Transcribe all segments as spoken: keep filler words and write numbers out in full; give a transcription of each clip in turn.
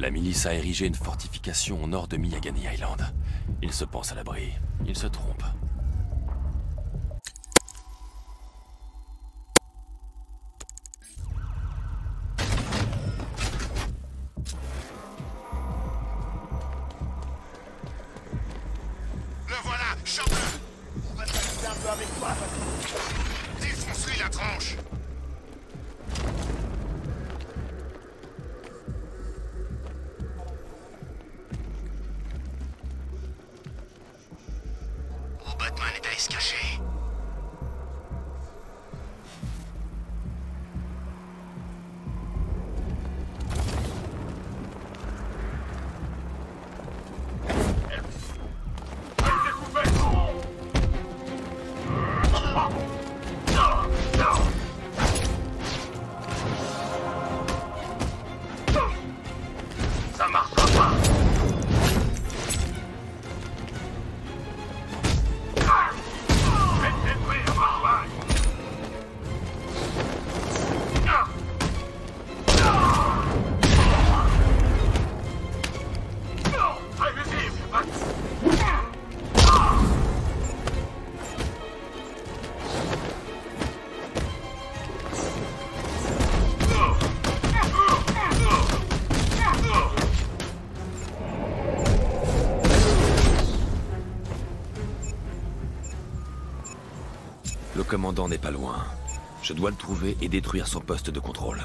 La milice a érigé une fortification au nord de Miyagani Island. Ils se pensent à l'abri. Ils se trompent. Le voilà, champion. On va passer un peu avec toi. Défonce-lui la tranche. Le commandant n'est pas loin. Je dois le trouver et détruire son poste de contrôle.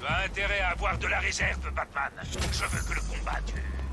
T'as intérêt à avoir de la réserve, Batman. Je veux que le combat dure.